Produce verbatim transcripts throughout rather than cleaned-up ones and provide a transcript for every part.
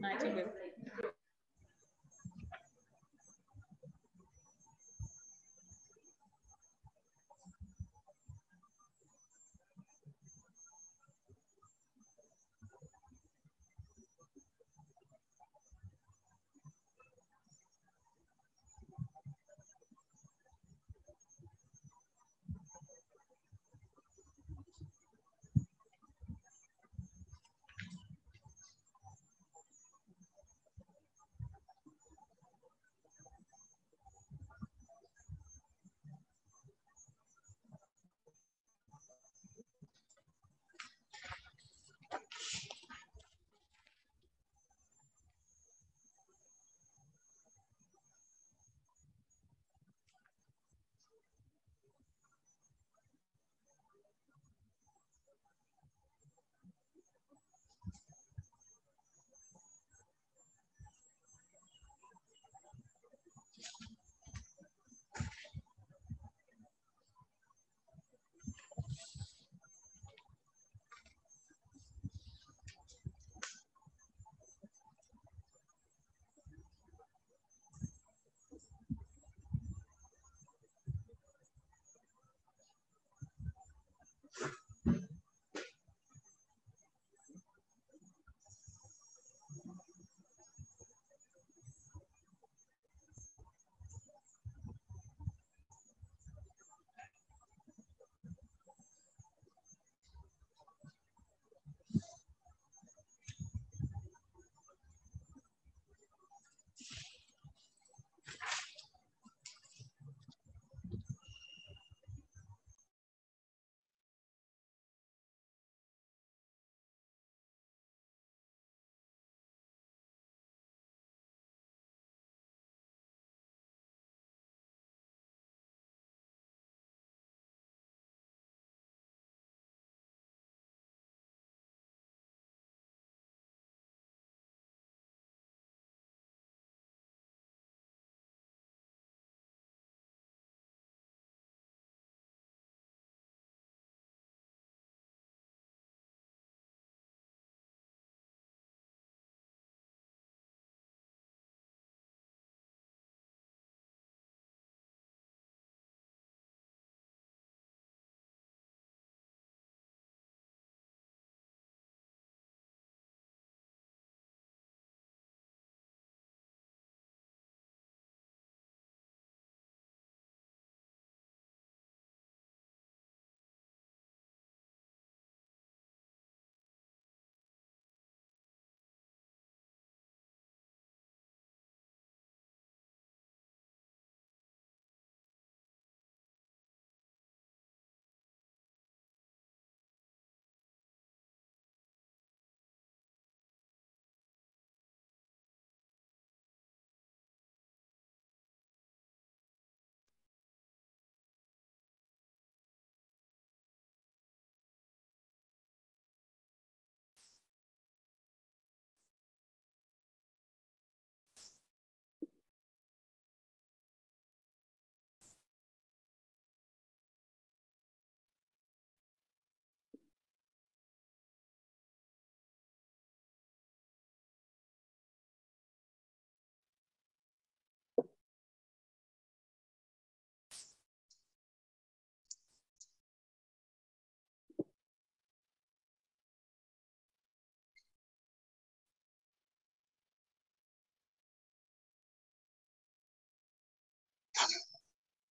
Nightingale.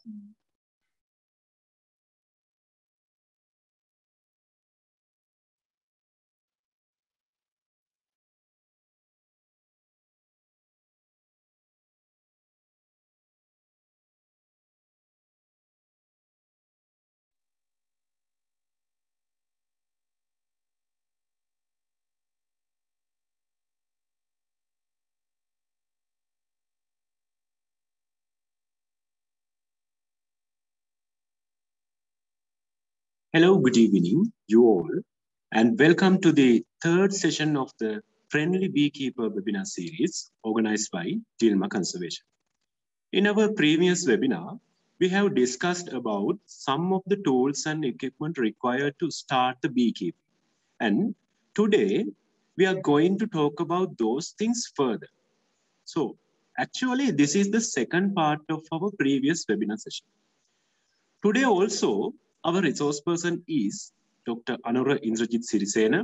Mm-hmm. Hello, good evening, you all, and welcome to the third session of the Friendly Beekeeper webinar series organized by Dilmah Conservation. In our previous webinar, we have discussed about some of the tools and equipment required to start the beekeeping. And today, we are going to talk about those things further. So actually, this is the second part of our previous webinar session. Today also, our resource person is Doctor Anura Indrajit Sirisena,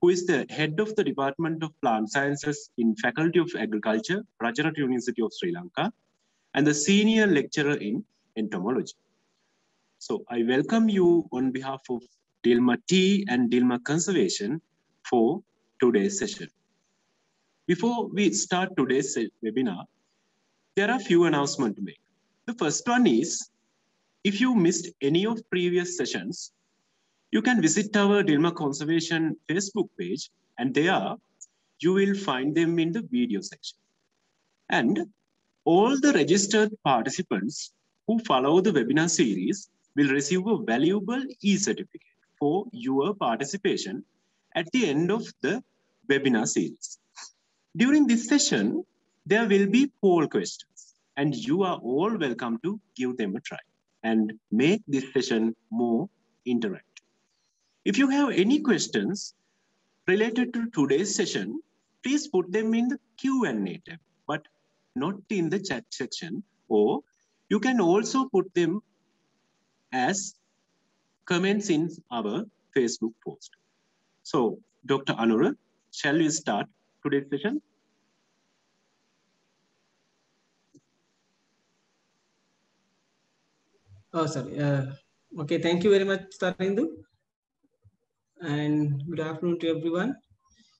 who is the head of the Department of Plant Sciences in Faculty of Agriculture, Rajarat University of Sri Lanka, and the senior lecturer in entomology. So I welcome you on behalf of Dilmah Tea and Dilmah Conservation for today's session. Before we start today's webinar, there are a few announcements to make. The first one is, if you missed any of previous sessions, you can visit our Dilmah Conservation Facebook page, and there you will find them in the video section. And all the registered participants who follow the webinar series will receive a valuable e-certificate for your participation at the end of the webinar series. During this session, there will be poll questions, and you are all welcome to give them a try and make this session more interactive. If you have any questions related to today's session, please put them in the Q and A tab, but not in the chat section, or you can also put them as comments in our Facebook post. So, Doctor Anura, shall we start today's session? Oh, sorry. Uh, okay, thank you very much, Tarindu. And good afternoon to everyone.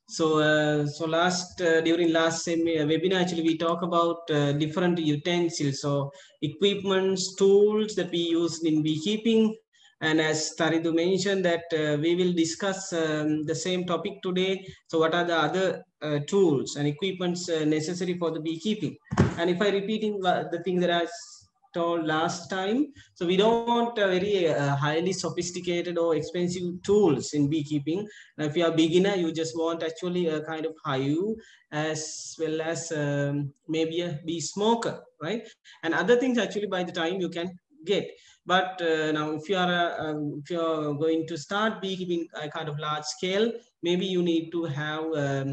So, uh, so last uh, during last same webinar, actually we talk about uh, different utensils, so equipments, tools that we use in beekeeping. And as Tarindu mentioned, that uh, we will discuss um, the same topic today. So, what are the other uh, tools and equipments uh, necessary for the beekeeping? And if I repeating the thing that I told last time, so we don't want uh, very uh, highly sophisticated or expensive tools in beekeeping. Now, if you are a beginner, you just want actually a kind of hive, as well as um, maybe a bee smoker, right? And other things actually by the time you can get. But uh, now if you are uh, if you are going to start beekeeping a kind of large scale, maybe you need to have um,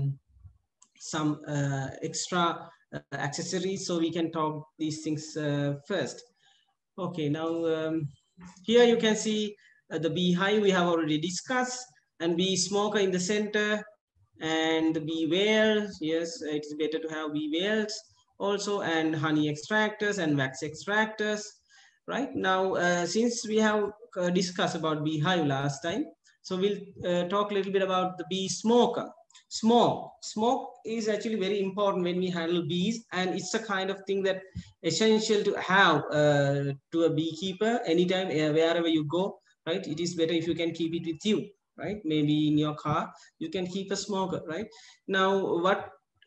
some uh, extra Uh, accessories, so we can talk these things uh, first. Okay, now um, here you can see uh, the beehive we have already discussed, and bee smoker in the center, and the bee veils. Yes, it's better to have bee veils also, and honey extractors and wax extractors. Right now, uh, since we have uh, discussed about beehive last time, so we'll uh, talk a little bit about the bee smoker. Smoke. Smoke is actually very important when we handle bees, and it's a kind of thing that essential to have uh, to a beekeeper anytime, wherever you go, right? It is better if you can keep it with you, right? Maybe in your car, you can keep a smoker, right? Now, what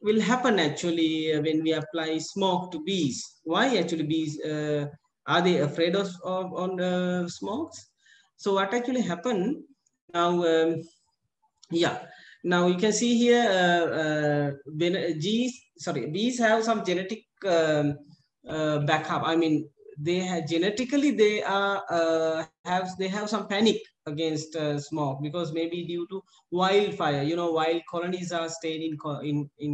will happen actually when we apply smoke to bees? Why actually bees, uh, are they afraid of, of on uh, smokes? So what actually happened now, um, yeah. Now you can see here, uh, uh, G's, sorry, bees have some genetic um, uh, backup. I mean, they have genetically they are uh, have they have some panic against uh, smoke, because maybe due to wildfire. You know, wild colonies are stayed in in in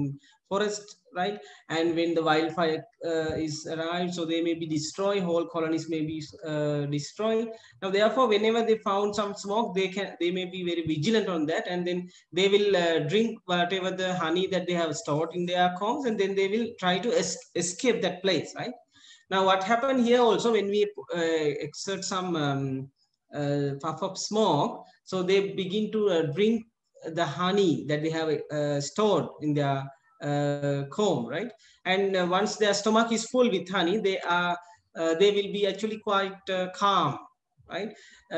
forest, right? And when the wildfire uh, is arrived, so they may be destroyed. Whole colonies may be uh, destroyed. Now, therefore, whenever they found some smoke, they can they may be very vigilant on that, and then they will uh, drink whatever the honey that they have stored in their combs, and then they will try to es escape that place, right? Now, what happened here also when we uh, exert some um, uh, puff of smoke, so they begin to uh, drink the honey that they have uh, stored in their uh, comb, right? And uh, once their stomach is full with honey, they are uh, they will be actually quite uh, calm, right?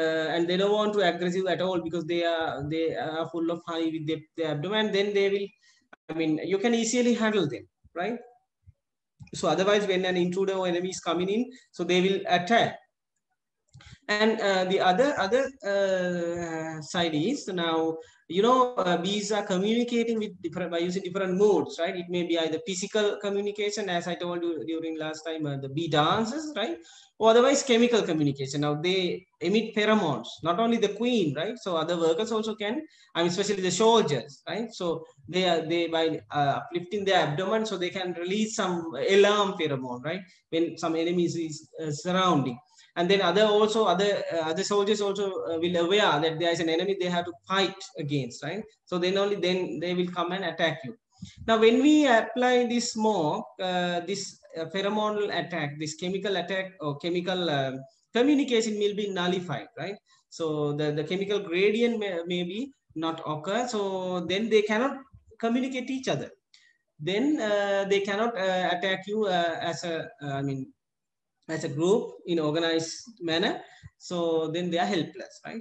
Uh, and they don't want to aggressive at all, because they are they are full of honey with their, their abdomen. Then they will, I mean, you can easily handle them, right? So otherwise, when an intruder or enemy is coming in, so they will attack. And uh, the other other uh, side is, now, you know, uh, bees are communicating with different, by using different modes, right? It may be either physical communication, as I told you during last time, uh, the bee dances, right? Or otherwise chemical communication. Now they emit pheromones, not only the queen, right? So other workers also can, I mean, especially the soldiers, right? So they are, they by uh, uplifting their abdomen, so they can release some alarm pheromone, right? When some enemies is uh, surrounding. And then other also other uh, other soldiers also uh, will aware that there is an enemy they have to fight against, right? So then only then they will come and attack you. Now, when we apply this smoke, uh, this uh, pheromonal attack, this chemical attack or chemical uh, communication will be nullified, right? So the, the chemical gradient may, may be not occur. So then they cannot communicate each other. Then uh, they cannot uh, attack you uh, as a, uh, I mean, as a group in organized manner. So then they are helpless, right?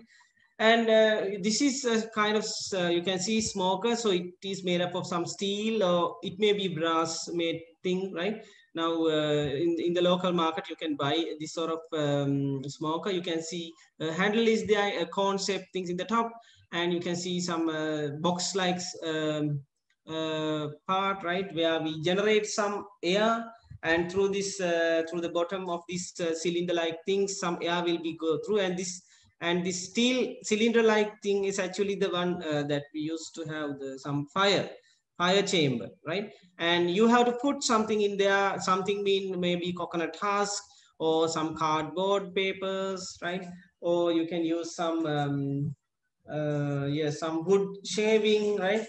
And uh, this is a kind of, uh, you can see smoker. So it is made up of some steel, or it may be brass made thing, right? Now uh, in, in the local market, you can buy this sort of um, smoker. You can see a handle is there, a concept, things in the top. And you can see some uh, box-like um, uh, part, right? Where we generate some air, and through this, uh, through the bottom of this uh, cylinder-like thing, some air will be go through, and this, and this steel cylinder-like thing is actually the one uh, that we used to have the, some fire, fire chamber, right? And you have to put something in there, something mean maybe coconut husk or some cardboard papers, right? Or you can use some, um, uh, yeah, some wood shaving, right?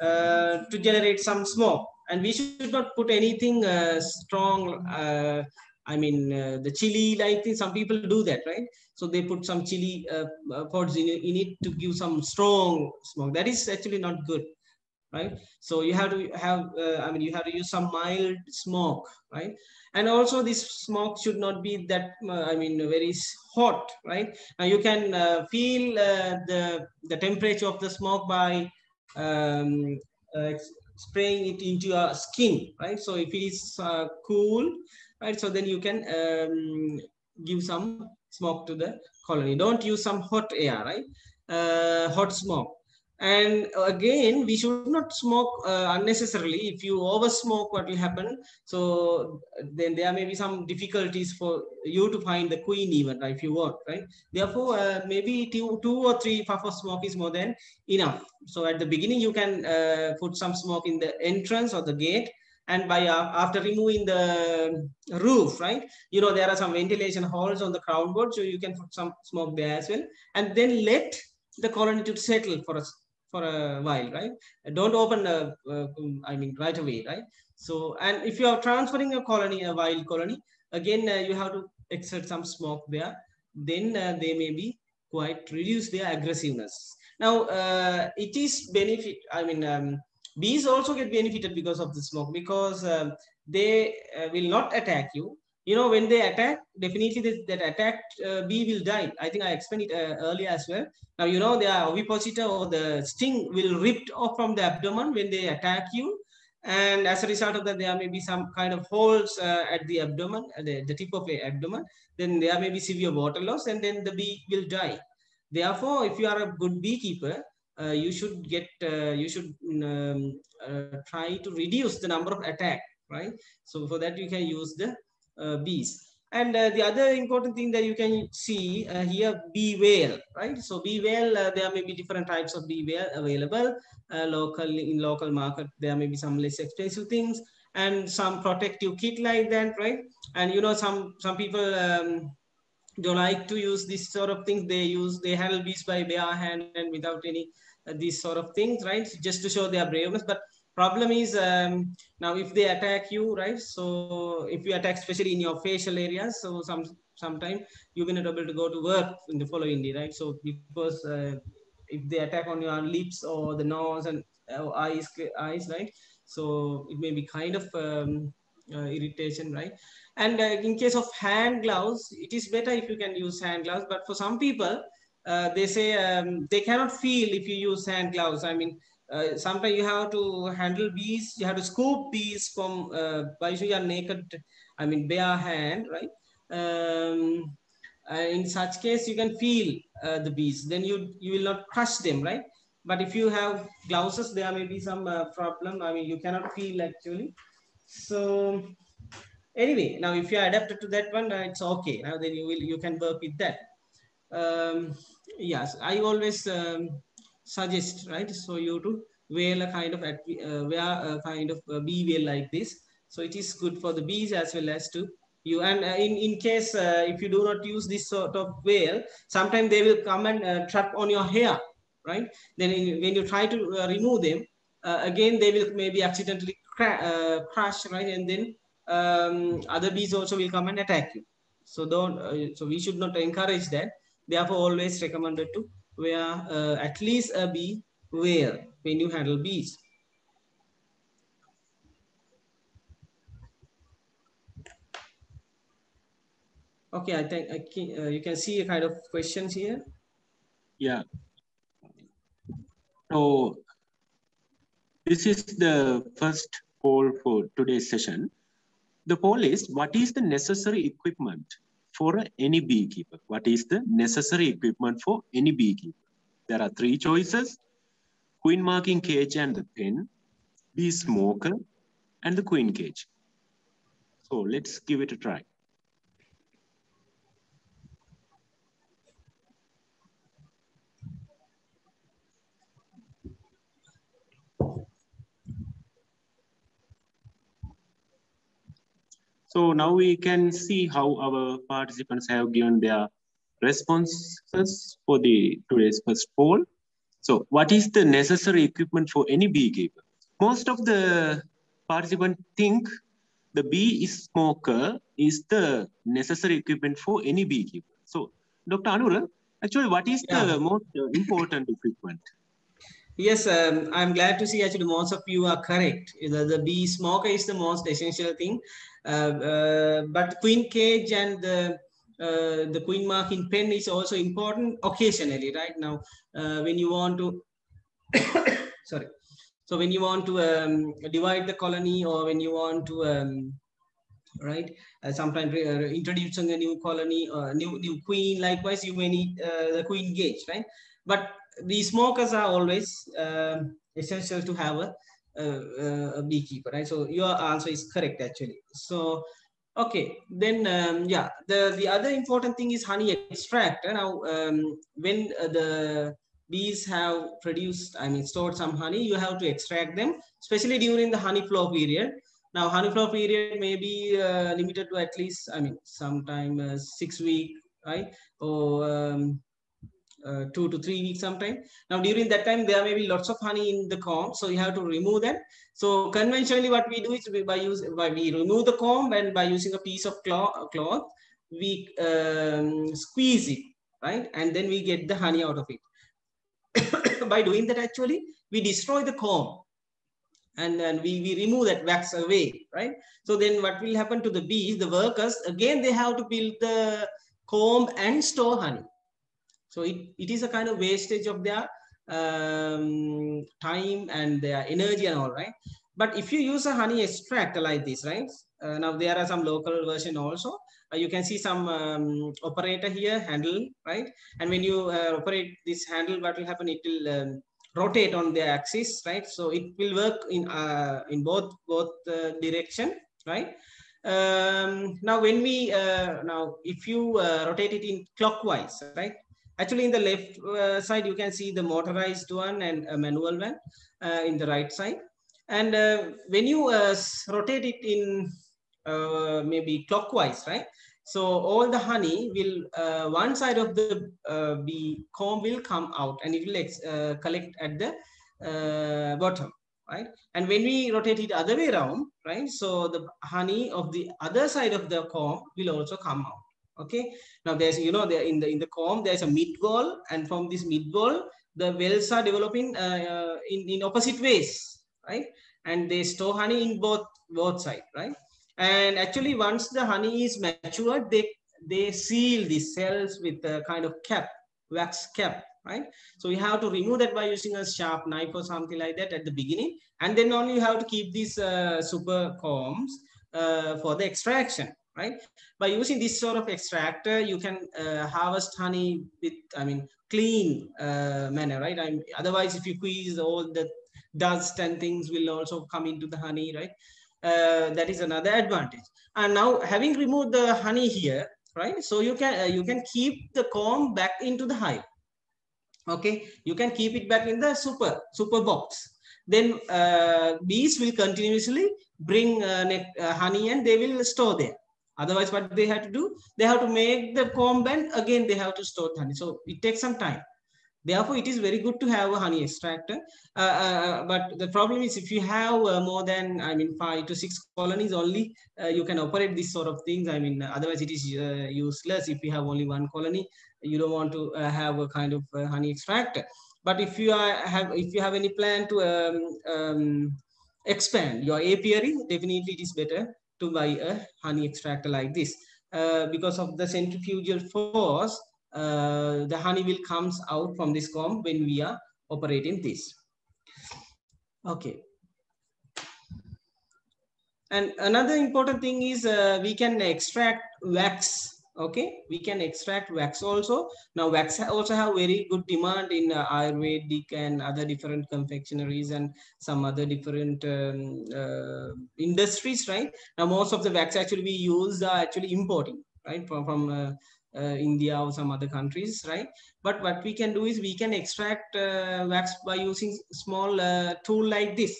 Uh, to generate some smoke. And we should not put anything uh, strong, uh, I mean, uh, the chili like thing. Some people do that, right? So they put some chili uh, pods in, in it to give some strong smoke. That is actually not good, right? So you have to have, uh, I mean, you have to use some mild smoke, right? And also this smoke should not be that, uh, I mean, very hot, right? Now you can uh, feel uh, the, the temperature of the smoke by, um, uh, spraying it into your skin, right? So if it is uh, cool, right? So then you can um, give some smoke to the colony. Don't use some hot air, right? Uh, hot smoke. And again, we should not smoke uh, unnecessarily. If you over smoke, what will happen? So then there may be some difficulties for you to find the queen even, right, if you want, right? Therefore, uh, maybe two, two or three puff of smoke is more than enough. So at the beginning, you can uh, put some smoke in the entrance or the gate. And by uh, after removing the roof, right? You know, there are some ventilation holes on the crown board, so you can put some smoke there as well. And then let the colony to settle for us. For a while, right? Don't open, a, uh, I mean, right away, right? So, and if you are transferring a colony, a wild colony, again, uh, you have to exert some smoke there. Then uh, they may be quite reduce their aggressiveness. Now, uh, it is benefit, I mean, um, bees also get benefited because of the smoke, because uh, they uh, will not attack you. You know, when they attack, definitely this, that attacked uh, bee will die. I think I explained it uh, earlier as well. Now, you know, the ovipositor or the sting will rip off from the abdomen when they attack you. And as a result of that, there may be some kind of holes uh, at the abdomen, at the, the tip of the abdomen. Then there may be severe water loss, and then the bee will die. Therefore, if you are a good beekeeper, uh, you should get, uh, you should um, uh, try to reduce the number of attack, right? So for that, you can use the Uh, bees. And uh, the other important thing that you can see uh, here, bee veil, right? So bee veil, uh, there may be different types of bee veil available uh, locally in local market. There may be some less expensive things and some protective kit like that, right? And you know, some some people um, don't like to use this sort of things. They use, they handle bees by bare hand and without any uh, these sort of things, right? Just to show their braveness. But problem is, um, now if they attack you, right? So if you attack, especially in your facial areas, so some sometimes you will not be able to go to work in the following day, right? So because uh, if they attack on your lips or the nose and uh, eyes, eyes, right? So it may be kind of um, uh, irritation, right? And uh, in case of hand gloves, it is better if you can use hand gloves. But for some people, uh, they say um, they cannot feel if you use hand gloves. I mean. Uh, sometimes you have to handle bees, you have to scoop bees from uh, by using your naked, I mean, bare hand, right? Um, Uh, in such case, you can feel uh, the bees. Then you you will not crush them, right? But if you have glouses, there may be some uh, problem. I mean, you cannot feel actually. So anyway, now if you are adapted to that one, uh, it's okay. Now then you will you can work with that. Um, yes, I always um, suggest, right? So you to wear a kind of uh, wear a kind of uh, bee veil like this. So it is good for the bees as well as to you. And uh, in, in case uh, if you do not use this sort of veil, sometimes they will come and uh, trap on your hair, right? Then in, when you try to uh, remove them, uh, again, they will maybe accidentally cra uh, crash, right? And then um, other bees also will come and attack you. So don't, uh, so we should not encourage that. Therefore, always recommended to wear uh, at least a bee veil when you handle bees. Okay, I think I can, uh, you can see a kind of questions here. Yeah. So this is the first poll for today's session. The poll is, what is the necessary equipment for any beekeeper? What is the necessary equipment for any beekeeper? There are three choices: queen marking cage and the pen, bee smoker, and the queen cage. So let's give it a try. So now we can see how our participants have given their responses for the today's first poll. So what is the necessary equipment for any beekeeper? Most of the participants think the bee smoker is the necessary equipment for any beekeeper. So Doctor Anura, actually what is yeah. the most important equipment? Yes, um, I'm glad to see actually most of you are correct. The, the bee smoker is the most essential thing. Uh, uh, but queen cage and the, uh, the queen marking pen is also important occasionally, right? Now, uh, when you want to, sorry. So when you want to um, divide the colony, or when you want to, um, right? Uh, sometimes uh, introducing a new colony, or new, new queen, likewise, you may need uh, the queen cage, right? But these smokers are always uh, essential to have a, a, a beekeeper, right? So your answer is correct actually. So, okay, then um, yeah, the, the other important thing is honey extract. Now, um, when uh, the bees have produced, I mean, stored some honey, you have to extract them, especially during the honey flow period. Now, honey flow period may be uh, limited to at least, I mean, sometime uh, six weeks, right? Or, um, Uh, two to three weeks sometime. Now during that time there may be lots of honey in the comb, so you have to remove that. So conventionally what we do is we, by use by we remove the comb, and by using a piece of cloth, cloth we um, squeeze it, right, and then we get the honey out of it. By doing that actually we destroy the comb, and then we, we remove that wax away, right? So then what will happen to the bees, the workers, again they have to build the comb and store honey. So it, it is a kind of wastage of their um, time and their energy and all, right? But if you use a honey extractor like this, right? Uh, now there are some local version also. Uh, you can see some um, operator here, handle, right? And when you uh, operate this handle, what will happen? It will um, rotate on the axis, right? So it will work in, uh, in both, both uh, direction, right? Um, now when we, uh, now if you uh, rotate it in clockwise, right? Actually, in the left uh, side, you can see the motorized one and a manual one uh, in the right side. And uh, when you uh, rotate it in uh, maybe clockwise, right? So all the honey will, uh, one side of the uh, bee comb will come out and it will uh, collect at the uh, bottom, right? And when we rotate it other way around, right? So the honey of the other side of the comb will also come out. Okay. Now there's, you know, there in the in the comb there's a mid-wall, and from this mid-wall the wells are developing uh, in in opposite ways, right? And they store honey in both both sides, right? And actually, once the honey is matured, they they seal these cells with a kind of cap, wax cap, right? So you have to remove that by using a sharp knife or something like that at the beginning, and then only you have to keep these uh, super combs uh, for the extraction. right? By using this sort of extractor, you can uh, harvest honey with, I mean, clean uh, manner, right? I mean, otherwise, if you squeeze, all the dust and things will also come into the honey, right? Uh, that is another advantage. And now, having removed the honey here, right? So you can uh, you can keep the comb back into the hive. Okay, you can keep it back in the super super box. Then uh, bees will continuously bring uh, net, uh, honey and they will store there. Otherwise, what they have to do, they have to make the comb and again they have to store the honey. So it takes some time. Therefore, it is very good to have a honey extractor. Uh, uh, but the problem is, if you have uh, more than, I mean, five to six colonies only, uh, you can operate this sort of things. I mean, otherwise it is uh, useless. If you have only one colony, you don't want to uh, have a kind of uh, honey extractor. But if you are, have, if you have any plan to um, um, expand your apiary, definitely it is better to buy a honey extractor like this uh, because of the centrifugal force. Uh, the honey will comes out from this comb when we are operating this. Okay. And another important thing is uh, we can extract wax. Okay, we can extract wax also. Now wax also have very good demand in uh, Ayurvedic and other different confectionaries and some other different um, uh, industries, right? Now most of the wax actually we use are actually importing, right, from, from uh, Uh, India or some other countries, right? But what we can do is we can extract uh, wax by using small uh, tool like this.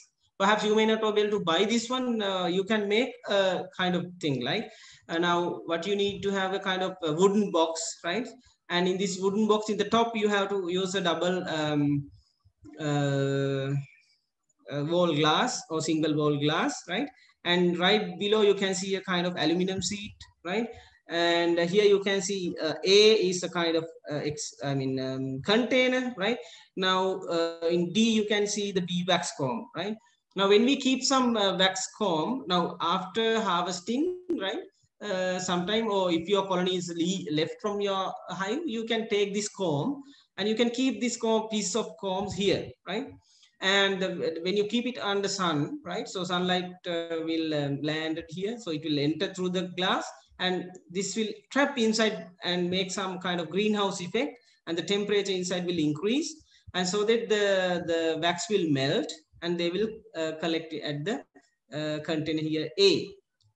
Perhaps you may not be able to buy this one. Uh, you can make a kind of thing like, uh, now what you need to have a kind of a wooden box, right? And in this wooden box in the top, you have to use a double um, uh, a wall glass or single wall glass, right? And right below you can see a kind of aluminum sheet, right? And here you can see uh, A is a kind of uh, ex, I mean um, container, right? Now uh, in D you can see the bee wax comb, right? Now when we keep some uh, wax comb, now after harvesting, right? Uh, sometime, or if your colony is left from your hive, you can take this comb and you can keep this comb, piece of combs here, right? And the, when you keep it under sun, right? So sunlight uh, will um, land here, so it will enter through the glass. And this will trap inside and make some kind of greenhouse effect, and the temperature inside will increase, and so that the, the wax will melt and they will uh, collect at the uh, container here A,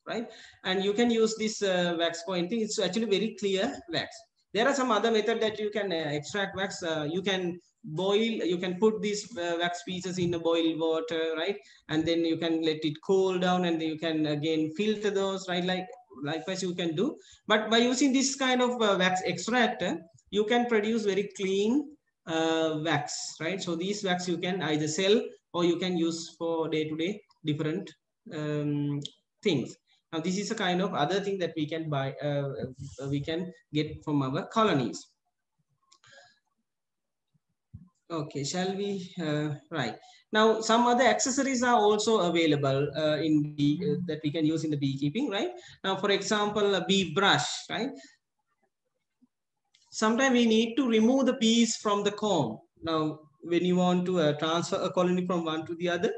right? And you can use this uh, wax pointing. It's actually very clear wax. There are some other method that you can uh, extract wax. Uh, you can boil, you can put these uh, wax pieces in the boiled water, right? And then you can let it cool down and then you can again filter those, right? Like likewise you can do, but by using this kind of uh, wax extractor, you can produce very clean uh, wax, right? So these wax you can either sell or you can use for day-to-day different um, things. Now this is a kind of other thing that we can buy, uh, we can get from our colonies. Okay, shall we? Uh, right. Now, some other accessories are also available uh, in bee, uh, that we can use in the beekeeping, right? Now, for example, a bee brush, right? Sometimes we need to remove the bees from the comb. Now, when you want to uh, transfer a colony from one to the other,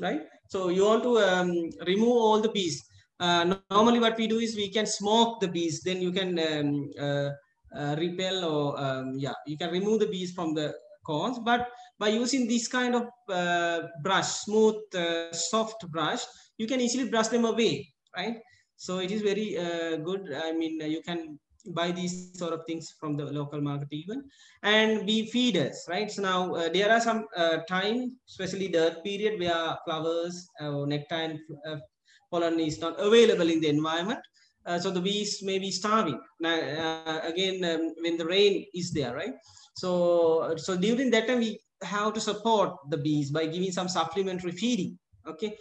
right? So you want to um, remove all the bees. Uh, normally, what we do is we can smoke the bees. Then you can um, uh, uh, repel or um, yeah, you can remove the bees from the combs, but by using this kind of uh, brush, smooth, uh, soft brush, you can easily brush them away, right? So it is very uh, good. I mean, you can buy these sort of things from the local market even. And bee feeders, right? So now uh, there are some uh, time, especially the earth period, where flowers or uh, nectar and uh, pollen is not available in the environment. Uh, so the bees may be starving. Now, uh, again, um, when the rain is there, right? So, so during that time, we have to support the bees by giving some supplementary feeding, okay?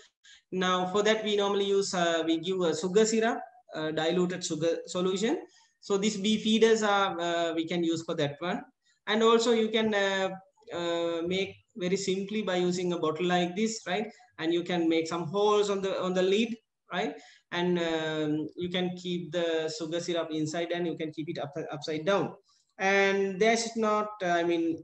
Now, for that, we normally use, uh, we give a sugar syrup, uh, diluted sugar solution. So these bee feeders are, uh, we can use for that one. And also you can uh, uh, make very simply by using a bottle like this, right? And you can make some holes on the, on the lid, right? And um, you can keep the sugar syrup inside and you can keep it up, upside down. And there's not, I mean,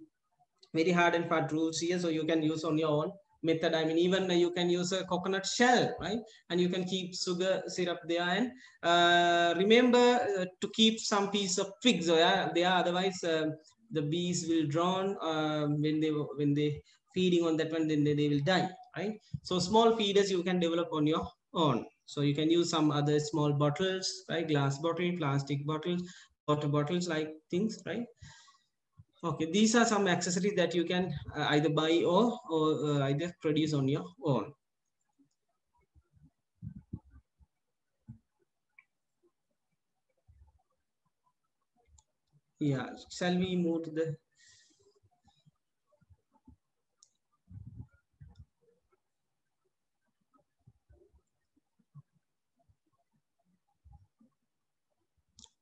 very hard and fast rules here. So you can use on your own method. I mean, even you can use a coconut shell, right? And you can keep sugar syrup there. And uh, remember to keep some piece of twigs there, otherwise uh, the bees will drown uh, when they when they feeding on that one, then they, they will die, right? So small feeders you can develop on your own. So you can use some other small bottles, right? Glass bottle, plastic bottles, water bottles, like things, right? Okay, these are some accessories that you can uh, either buy or, or uh, either produce on your own. Yeah, shall we move to the...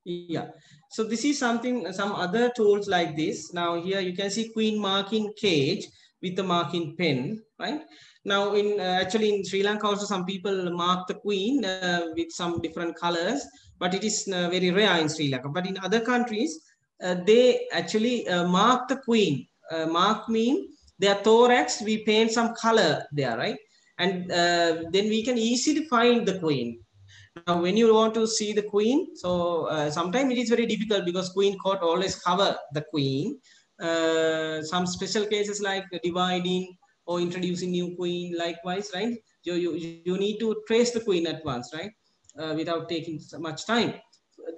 Yeah, so this is something, some other tools like this. Now here you can see queen marking cage with a marking pen, right? Now in uh, actually in Sri Lanka also some people mark the queen uh, with some different colors, but it is uh, very rare in Sri Lanka. But in other countries, uh, they actually uh, mark the queen. Uh, mark mean their thorax, we paint some color there, right? And uh, then we can easily find the queen. Now, when you want to see the queen, so uh, sometimes it is very difficult because queen court always cover the queen. Uh, some special cases like dividing or introducing new queen, likewise, right? You, you, you need to trace the queen at once, right? Uh, without taking so much time.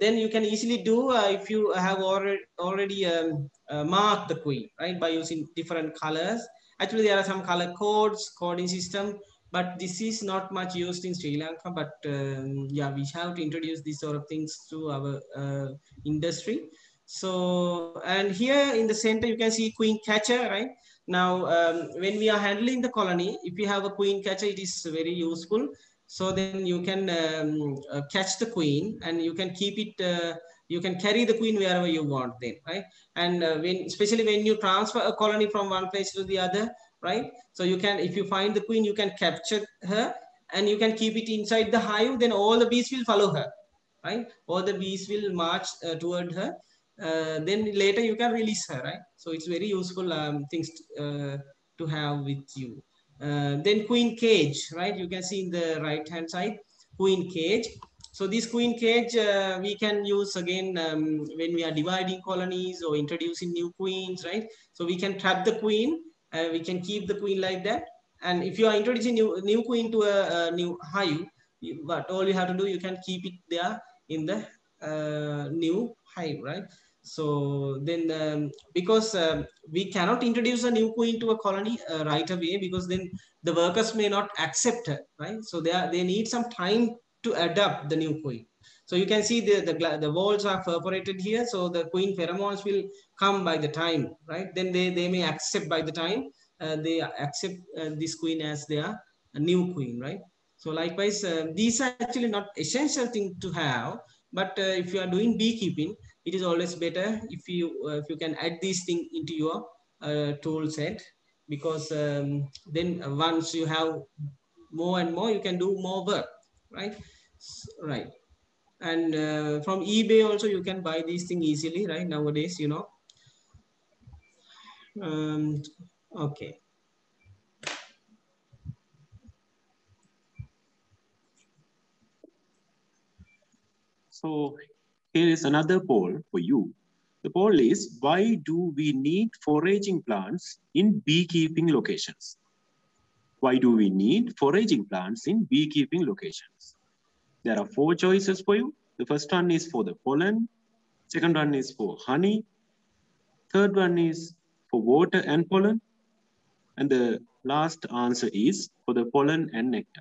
Then you can easily do uh, if you have already, already um, uh, marked the queen, right? By using different colors. Actually, there are some color codes, coding system. But this is not much used in Sri Lanka, but um, yeah, we have to introduce these sort of things to our uh, industry. So, and here in the center, you can see queen catcher, right? Now, um, when we are handling the colony, if you have a queen catcher, it is very useful. So then you can um, uh, catch the queen and you can keep it, uh, you can carry the queen wherever you want then, right? And uh, when, especially when you transfer a colony from one place to the other, right? So you can, if you find the queen, you can capture her and you can keep it inside the hive, then all the bees will follow her, right? All the bees will march uh, toward her. Uh, then later you can release her, right? So it's very useful um, things uh, to have with you. Uh, then queen cage, right? You can see in the right-hand side, queen cage. So this queen cage, uh, we can use again um, when we are dividing colonies or introducing new queens, right? So we can trap the queen. Uh, we can keep the queen like that. And if you are introducing new, new queen to a, a new hive, you, but all you have to do, you can keep it there in the uh, new hive, right? So then, um, because um, we cannot introduce a new queen to a colony uh, right away, because then the workers may not accept her, right? So they, are, they need some time to adapt the new queen. So you can see the, the, the walls are perforated here. So the queen pheromones will come by the time, right? Then they, they may accept by the time uh, they accept uh, this queen as their new queen, right? So likewise, uh, these are actually not essential thing to have, but uh, if you are doing beekeeping, it is always better if you, uh, if you can add these things into your uh, tool set, because um, then once you have more and more, you can do more work, right? So, right. And uh, from eBay also, you can buy these things easily, right? Nowadays, you know. Um, okay. So here is another poll for you. The poll is, why do we need foraging plants in beekeeping locations? Why do we need foraging plants in beekeeping locations? There are four choices for you. The first one is for the pollen. Second one is for honey. Third one is for water and pollen. And the last answer is for the pollen and nectar.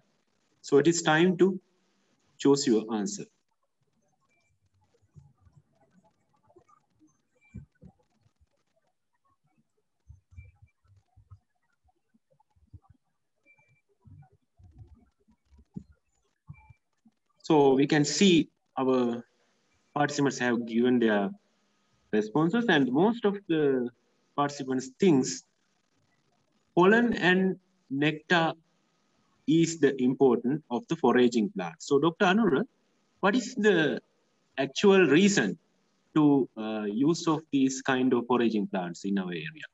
So it is time to choose your answer. So we can see our participants have given their responses, and most of the participants thinks pollen and nectar is the important of the foraging plant. So Doctor Anura, what is the actual reason to uh, use of these kind of foraging plants in our area?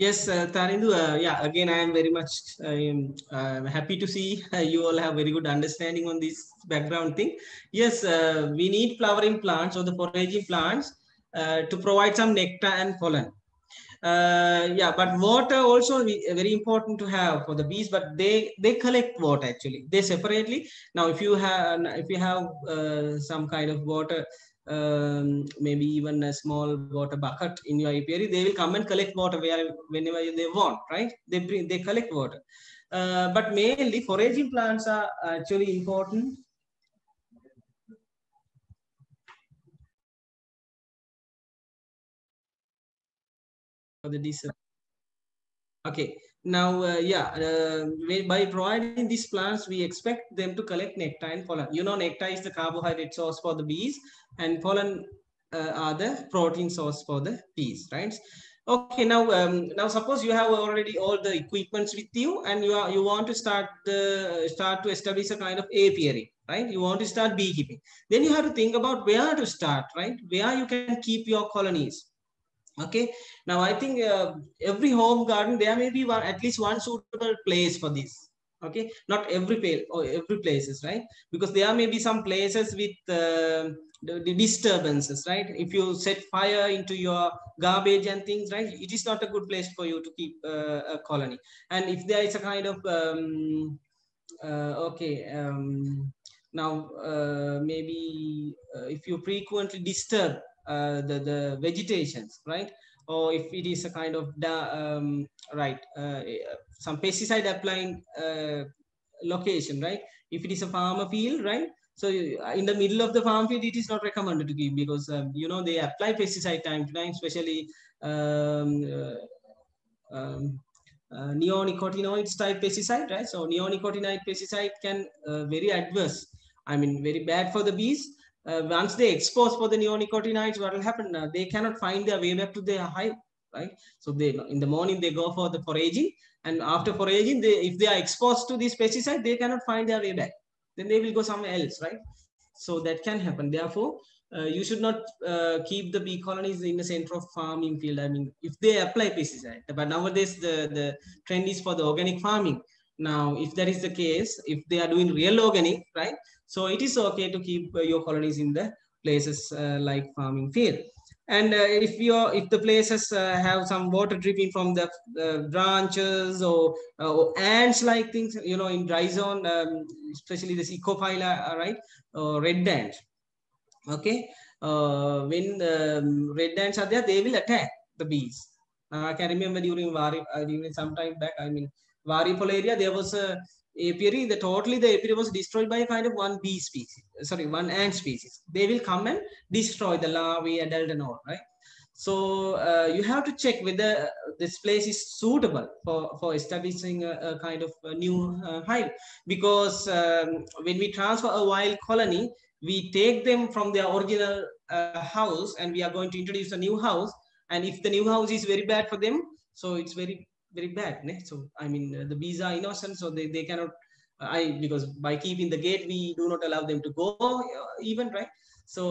Yes, uh, Tarindu, uh, yeah, again, I am very much um, uh, happy to see uh, you all have very good understanding on this background thing. Yes, uh, we need flowering plants or the foraging plants uh, to provide some nectar and pollen. Uh, yeah, but water also very important to have for the bees, but they, they collect water actually. They separately. Now, if you have, if you have uh, some kind of water, Um, maybe even a small water bucket in your apiary, they will come and collect water where, whenever they want, right? They bring, they collect water. Uh, but mainly foraging plants are actually important. For the okay, now, uh, yeah, uh, by providing these plants, we expect them to collect nectar and pollen. You know, nectar is the carbohydrate source for the bees, and pollen uh, are the protein source for the bees, right? Okay, now, um, now suppose you have already all the equipments with you, and you are you want to start the uh, start to establish a kind of apiary, right? You want to start beekeeping. Then you have to think about where to start, right? Where you can keep your colonies. Okay, now I think uh, every home garden there may be one, at least one suitable place for this. Okay, not every place or every places, right? Because there may be some places with uh, the, the disturbances, right? If you set fire into your garbage and things, right? It is not a good place for you to keep uh, a colony. And if there is a kind of um, uh, okay. Um, now uh, maybe uh, if you frequently disturb Uh, the the vegetations, right? Or if it is a kind of um, right uh, some pesticide applying uh, location, right? If it is a farmer field, right? So you, in the middle of the farm field, it is not recommended to give because um, you know they apply pesticide time to time, especially um, uh, um, uh, neonicotinoids type pesticide, right? So neonicotinoid pesticide can uh, very adverse, I mean very bad for the bees. Uh, once they expose for the neonicotinoids, what will happen? Uh, they cannot find their way back to their hive, right? So they, in the morning, they go for the foraging. And after foraging, they, if they are exposed to this pesticide, they cannot find their way back. Then they will go somewhere else, right? So that can happen. Therefore, uh, you should not uh, keep the bee colonies in the center of farming field. I mean, if they apply pesticide. But nowadays, the, the trend is for the organic farming. Now, if that is the case, if they are doing real organic, right? So it is okay to keep uh, your colonies in the places uh, like farming field. And uh, if your if the places uh, have some water dripping from the uh, branches or, uh, or ants like things, you know, in dry zone, um, especially this ecophylla, right? Or red ants. Okay, uh, when um, red ants are there, they will attack the bees. Uh, I can remember during Vari, uh, during some time back, I mean. Varipol area, there was a apiary, the totally the apiary was destroyed by kind of one bee species, sorry, one ant species. They will come and destroy the larvae, adult and all, right? So uh, you have to check whether this place is suitable for, for establishing a, a kind of a new uh, hive. Because um, when we transfer a wild colony, we take them from their original uh, house and we are going to introduce a new house. And if the new house is very bad for them, so it's very very bad, ne? So I mean uh, the bees are innocent, so they, they cannot uh, I because by keeping the gate we do not allow them to go uh, even, right? So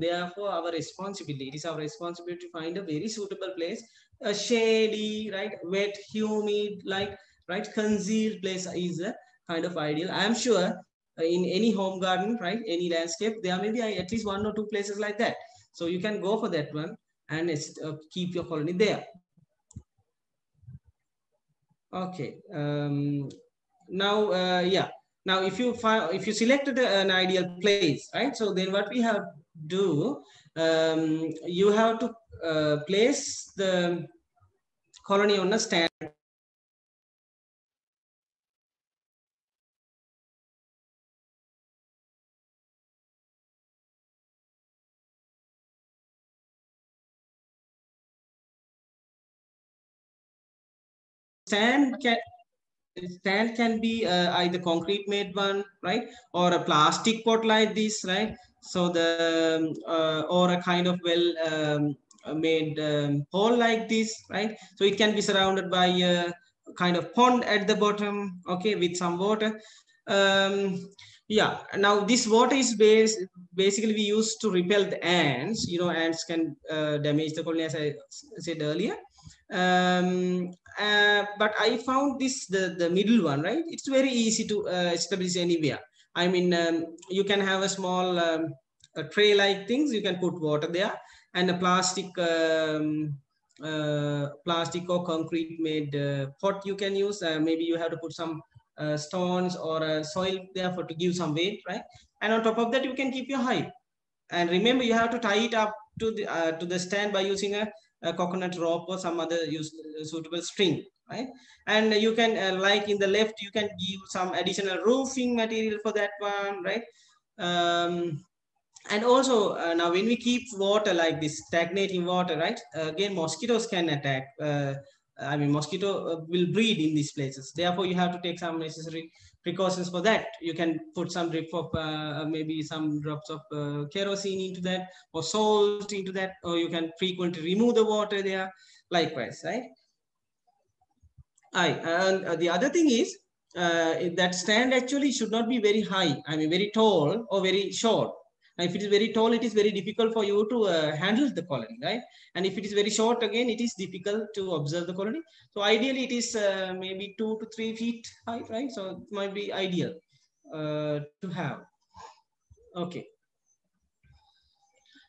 therefore our responsibility, it is our responsibility to find a very suitable place, a shady, right, wet, humid, like, right, concealed place is a kind of ideal. I am sure uh, in any home garden, right, any landscape, there may be at least one or two places like that, so you can go for that one and uh, keep your colony there. Okay, um, now, uh, yeah, now if you find, if you selected an ideal place, right? So then what we have to do, um, you have to uh, place the colony on a stand. Stand can, stand can be uh, either concrete made one, right, or a plastic pot like this, right? So the uh, or a kind of well um, made um, pole like this, right? So it can be surrounded by a kind of pond at the bottom, okay, with some water. Um, yeah. Now this water is based, basically we use to repel the ants. You know, ants can uh, damage the colony, as I said earlier. Um, uh, but I found this, the, the middle one, right? It's very easy to uh, establish anywhere. I mean, um, you can have a small um, a tray like things, you can put water there, and a plastic um, uh, plastic or concrete made uh, pot you can use. Uh, maybe you have to put some uh, stones or uh, soil there for to give some weight, right? And on top of that, you can keep your hive. And remember, you have to tie it up to the, uh, to the stand by using a, a coconut rope or some other use, uh, suitable string, right? And you can, uh, like in the left, you can give some additional roofing material for that one, right? Um, and also, uh, now when we keep water like this, stagnating water, right? Uh, again, mosquitoes can attack. Uh, I mean, mosquito uh, will breed in these places. Therefore, you have to take some necessary precautions for that. You can put some drip of uh, maybe some drops of uh, kerosene into that, or salt into that, or you can frequently remove the water there. Likewise, right? I and uh, the other thing is uh, that stand actually should not be very high. I mean, very tall or very short. Now, if it is very tall, it is very difficult for you to uh, handle the colony, right? And if it is very short, again, it is difficult to observe the colony. So ideally, it is uh, maybe two to three feet high, right? So it might be ideal uh, to have. Okay.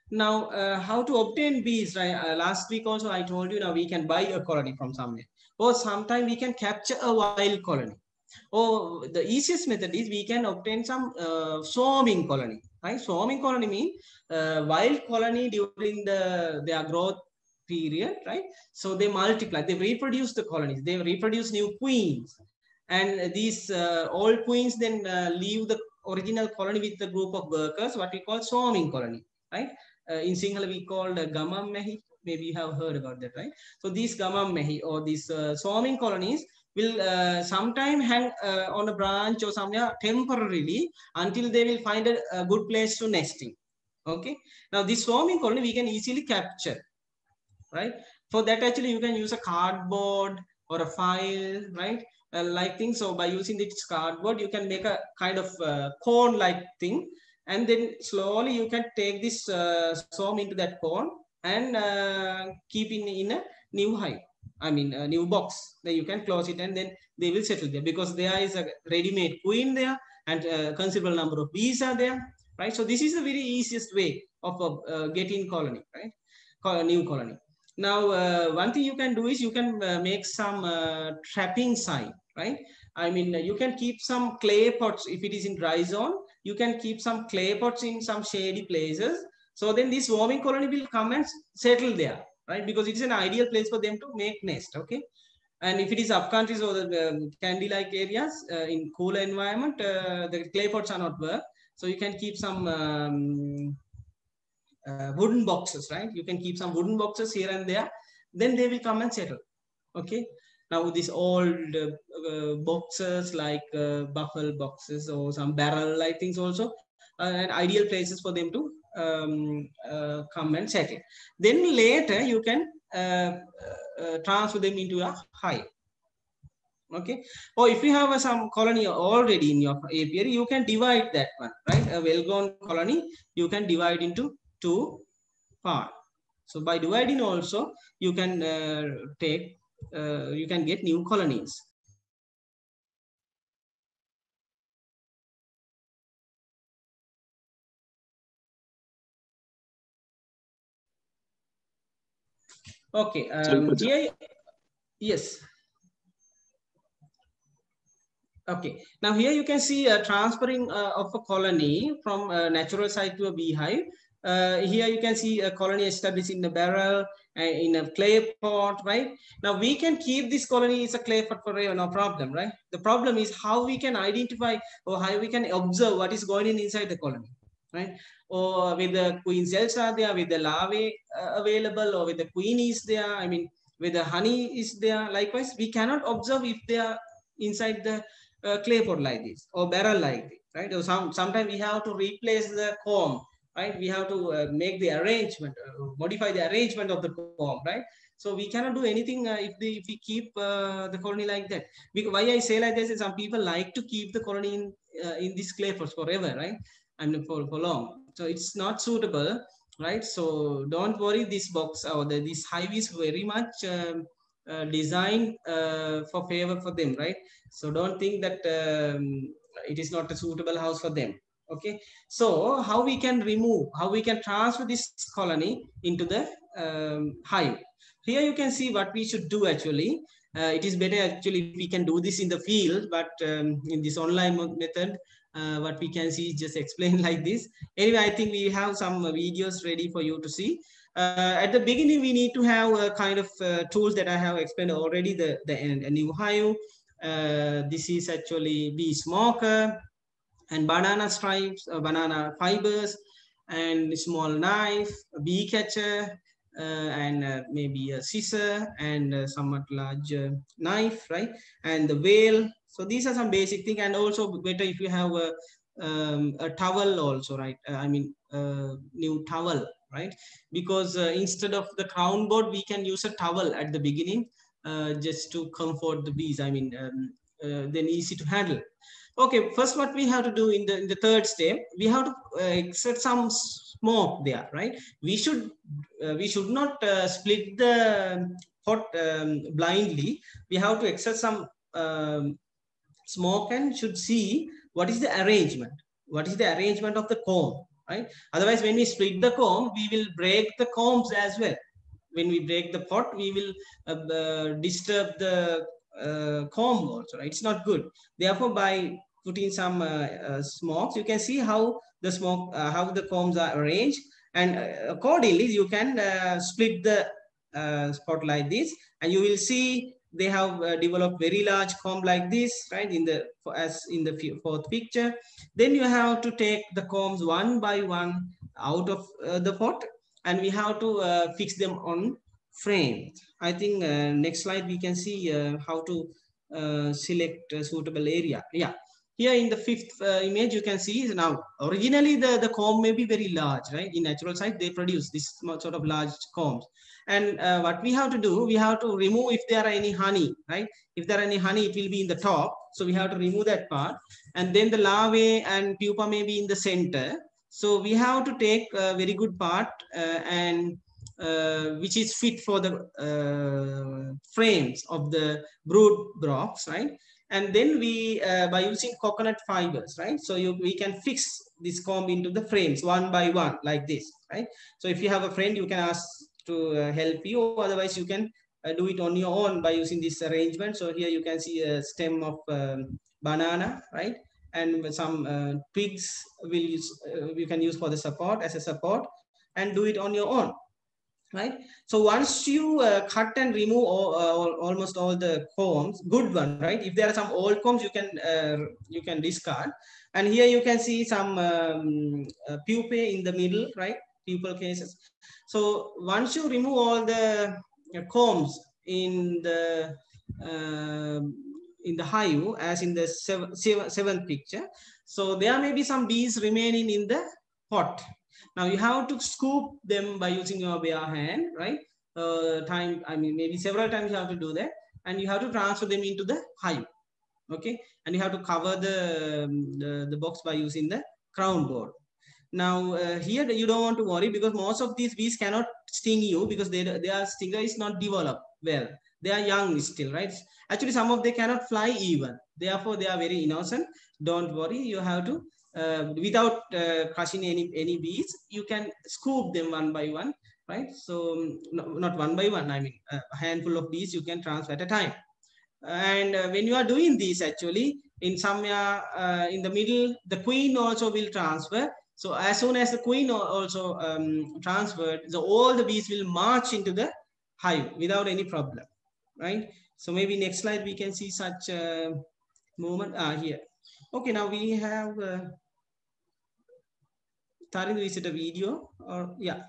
Now, uh, how to obtain bees, right? Uh, last week also, I told you, now we can buy a colony from somewhere. Or sometimes we can capture a wild colony. Or the easiest method is we can obtain some uh, swarming colony. Right? Swarming colony means uh, wild colony during the their growth period, right? So they multiply, they reproduce the colonies, they reproduce new queens, and these uh, old queens then uh, leave the original colony with the group of workers, what we call swarming colony, right? Uh, in Sinhala we called uh, gamam mehi. Maybe you have heard about that, right? So these gamam mehi or these uh, swarming colonies will uh, sometime hang uh, on a branch or somewhere temporarily until they will find a, a good place to nesting, okay? Now, this swarming colony we can easily capture, right? For that, actually, you can use a cardboard or a file, right? Uh, like thing. So by using this cardboard, you can make a kind of uh, cone-like thing. And then slowly you can take this uh, swarm into that cone and uh, keep it in, in a new hive. I mean, a new box. Then you can close it and then they will settle there because there is a ready-made queen there and a considerable number of bees are there, right? So this is the very easiest way of a uh, getting colony, right? Call a new colony. Now, uh, one thing you can do is you can uh, make some uh, trapping sign, right? I mean, you can keep some clay pots. If it is in dry zone, you can keep some clay pots in some shady places. So then this swarming colony will come and settle there, right? Because it's an ideal place for them to make nest, okay? And if it is up countries or the um, candy-like areas uh, in cooler environment, uh, the clay pots are not work. So you can keep some um, uh, wooden boxes, right? You can keep some wooden boxes here and there. Then they will come and settle, okay? Now with these old uh, uh, boxes like uh, buffalo boxes or some barrel-like things also, uh, and ideal places for them to Um, uh, come and settle. Then later you can uh, uh, transfer them into a hive. Okay. Or if you have uh, some colony already in your apiary, you can divide that one, right? A well-grown colony, you can divide into two parts. So by dividing also, you can uh, take, uh, you can get new colonies. Okay, um, here, yes. Okay, now here you can see a transferring uh, of a colony from a natural site to a beehive. Uh, here you can see a colony established in a barrel, uh, in a clay pot, right? Now we can keep this colony as a clay pot forever, no problem, right? The problem is how we can identify or how we can observe what is going on inside the colony, right? Or with the queen cells are there, with the larvae uh, available, or with the queen is there, I mean, with the honey is there. Likewise, we cannot observe if they are inside the uh, clay pot like this, or barrel like this, right? Or some, sometimes we have to replace the comb, right? We have to uh, make the arrangement, uh, modify the arrangement of the comb, right? So we cannot do anything uh, if, they, if we keep uh, the colony like that. Because why I say like this is some people like to keep the colony in, uh, in this clay pot forever, right? And for, for long. So it's not suitable, right? So don't worry, this box or the, this hive is very much um, uh, designed uh, for favor for them, right? So don't think that um, it is not a suitable house for them. Okay, so how we can remove, how we can transfer this colony into the um, hive. Here you can see what we should do actually. Uh, it is better actually we can do this in the field, but um, in this online method, uh, what we can see is just explain like this. Anyway, I think we have some videos ready for you to see. Uh, at the beginning, we need to have a kind of uh, tools that I have explained already, the, the a new hive. Uh, this is actually bee smoker and banana stripes, uh, banana fibers, and small knife, a bee catcher, Uh, and uh, maybe a scissor and a somewhat large uh, knife, right? And the veil. So these are some basic things, and also better if you have a, um, a towel also, right? Uh, I mean, uh, new towel, right? Because uh, instead of the crown board, we can use a towel at the beginning uh, just to comfort the bees. I mean, um, uh, then easy to handle. Okay, first what we have to do in the, in the third step, we have to uh, set some smoke there, right? We should uh, we should not uh, split the pot um, blindly. We have to exert some um, smoke and should see what is the arrangement. What is the arrangement of the comb, right? Otherwise, when we split the comb, we will break the combs as well. When we break the pot, we will uh, uh, disturb the uh, comb also, right? It's not good. Therefore, by putting some uh, uh, smokes, you can see how the smoke, uh, how the combs are arranged, and uh, accordingly you can uh, split the uh, spot like this, and you will see they have uh, developed very large comb like this, right? In the as in the fourth picture, then you have to take the combs one by one out of uh, the pot, and we have to uh, fix them on frame. I think uh, next slide we can see uh, how to uh, select a suitable area. Yeah. Here in the fifth uh, image, you can see now, originally the, the comb may be very large, right? In natural size, they produce this sort of large combs. And uh, what we have to do, we have to remove if there are any honey, right? If there are any honey, it will be in the top. So we have to remove that part. And then the larvae and pupa may be in the center. So we have to take a very good part uh, and uh, which is fit for the uh, frames of the brood blocks, right? And then we, uh, by using coconut fibers, right? So you, we can fix this comb into the frames one by one like this, right? So if you have a friend, you can ask to uh, help you. Otherwise, you can uh, do it on your own by using this arrangement. So here you can see a stem of um, banana, right? And some uh, twigs will use, uh, you can use for the support, as a support, and do it on your own, right? So once you uh, cut and remove all, all, almost all the combs, good one, right? If there are some old combs, you can uh, you can discard. And here you can see some um, uh, pupae in the middle, right? Pupal cases. So once you remove all the combs in the uh, in the hive, as in the seven, seven, seventh picture, so there may be some bees remaining in the pot. Now you have to scoop them by using your bare hand, right? Uh, time, I mean, maybe several times you have to do that, and you have to transfer them into the hive, okay? And you have to cover the um, the, the box by using the crown board. Now uh, here you don't want to worry, because most of these bees cannot sting you, because they their stinger is not developed well. They are young still, right? Actually, some of them cannot fly even. Therefore, they are very innocent. Don't worry. You have to. Uh, without uh, crushing any any bees, you can scoop them one by one, right? So no, not one by one. I mean, a handful of bees you can transfer at a time. And uh, when you are doing this, actually, in somewhere uh, in the middle, the queen also will transfer. So as soon as the queen also um, transferred, so all the bees will march into the hive without any problem, right? So maybe next slide we can see such uh, movement ah, here. Okay, now we have. Uh, Tarindu, is it a video or yeah?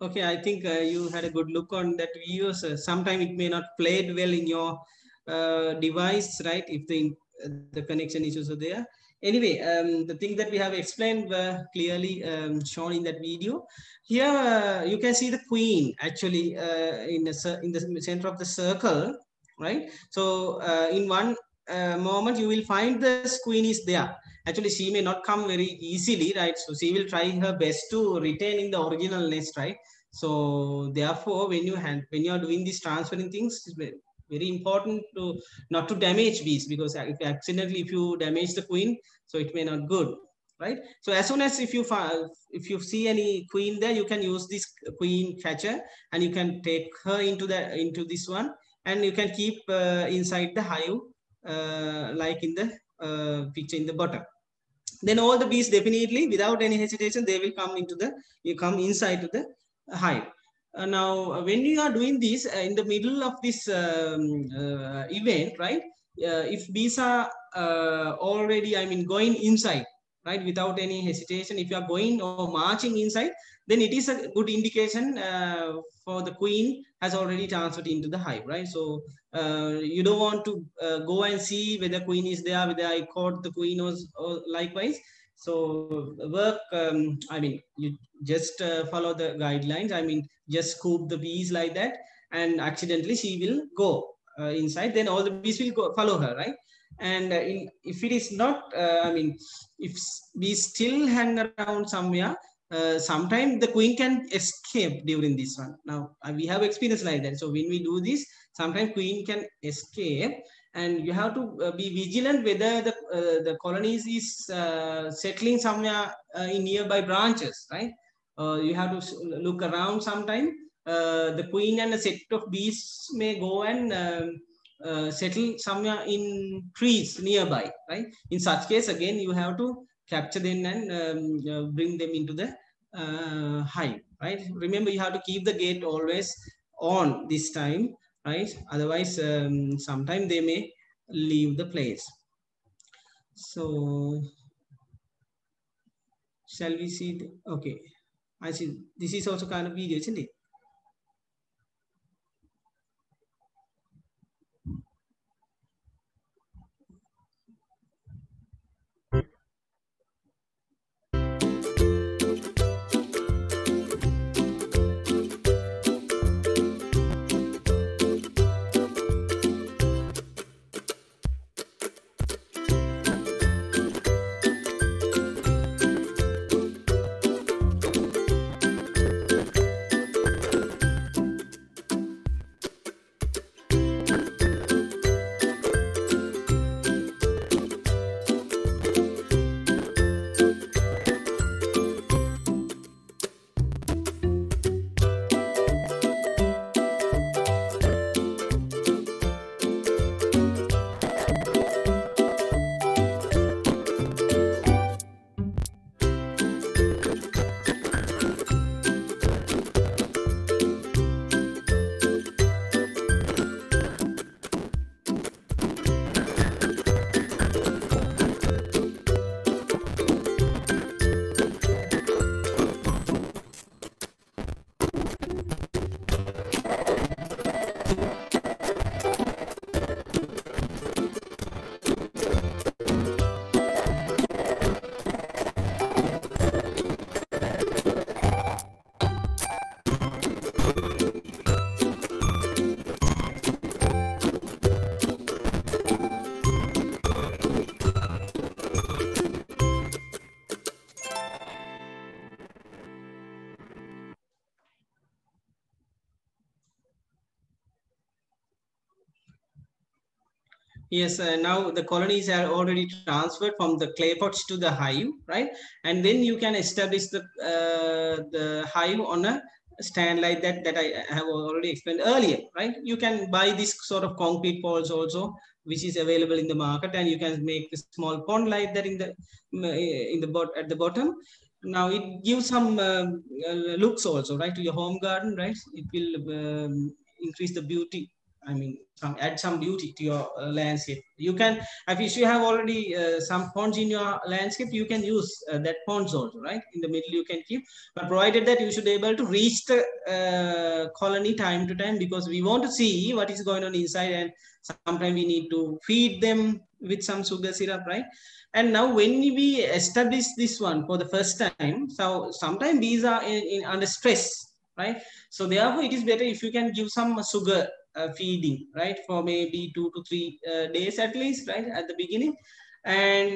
okay, I think uh, you had a good look on that video. So sometimes it may not played well in your uh, device, right? If the, uh, the connection issues are there. Anyway, um, the thing that we have explained were clearly um, shown in that video. Here uh, you can see the queen actually uh, in, the, in the center of the circle, right? So uh, in one uh, moment you will find this queen is there. Actually, she may not come very easily, right? So she will try her best to retain in the original nest, right? So therefore, when you hand, when you are doing these transferring things, it's very, very important to not to damage bees, because if accidentally if you damage the queen, so it may not good, right? So as soon as if you if you see any queen there, you can use this queen catcher and you can take her into the into this one, and you can keep uh, inside the hive uh, like in the uh, picture in the bottom. Then all the bees definitely, without any hesitation, they will come into the, you come inside to the hive. Uh, now, when you are doing this uh, in the middle of this um, uh, event, right? Uh, if bees are uh, already, I mean, going inside, right? Without any hesitation, if you are going or marching inside, then it is a good indication uh, for the queen has already transferred into the hive, right? So uh, you don't want to uh, go and see whether queen is there, whether I caught the queen or, or likewise. So work, um, I mean, you just uh, follow the guidelines. I mean, just scoop the bees like that, and accidentally she will go uh, inside. Then all the bees will go follow her, right? And uh, in, if it is not, uh, I mean, if bees still hang around somewhere, Uh, sometimes the queen can escape during this one. Now uh, we have experience like that. So when we do this, sometimes queen can escape, and you have to uh, be vigilant whether the uh, the colonies is uh, settling somewhere uh, in nearby branches, right? Uh, you have to look around. Sometimes uh, the queen and a set of bees may go and um, uh, settle somewhere in trees nearby, right? In such case, again you have to capture them and um, uh, bring them into the uh, hive, right? Remember, you have to keep the gate always on this time, right? Otherwise, um, sometimes they may leave the place. So, shall we see? The, okay, I see. This is also kind of video, isn't it? Yes, uh, now the colonies are already transferred from the clay pots to the hive, right? And then you can establish the, uh, the hive on a stand like that, that I have already explained earlier, right? You can buy this sort of concrete poles also, which is available in the market, and you can make a small pond like that in the, in the bot at the bottom. Now it gives some uh, looks also, right, to your home garden, right? It will um, increase the beauty I mean, some, add some beauty to your uh, landscape. You can, if you have already uh, some ponds in your landscape, you can use uh, that ponds also, right? In the middle you can keep, but provided that you should be able to reach the uh, colony time to time, because we want to see what is going on inside, and sometimes we need to feed them with some sugar syrup, right? And now when we establish this one for the first time, so sometimes these are in, in under stress, right? So therefore it is better if you can give some sugar Uh, feeding, right, for maybe two to three uh, days at least, right, at the beginning, and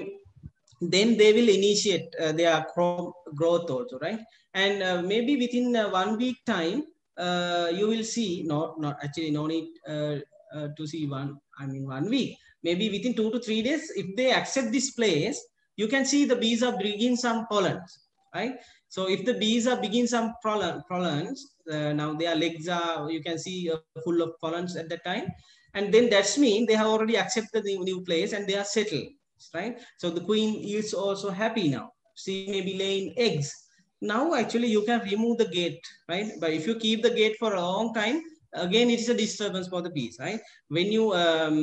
then they will initiate uh, their crop growth also, right? And uh, maybe within uh, one week time, uh, you will see, not not actually no need uh, uh, to see one, I mean one week, maybe within two to three days, if they accept this place, you can see the bees are bringing some pollen, right? So if the bees are begin some pollen, pollens, uh, now their legs are, you can see, uh, full of pollens at that time. And then that's mean they have already accepted the new place and they are settled, right? So the queen is also happy now. She may be laying eggs. Now actually you can remove the gate, right? But if you keep the gate for a long time, again, it is a disturbance for the bees, right? When you um,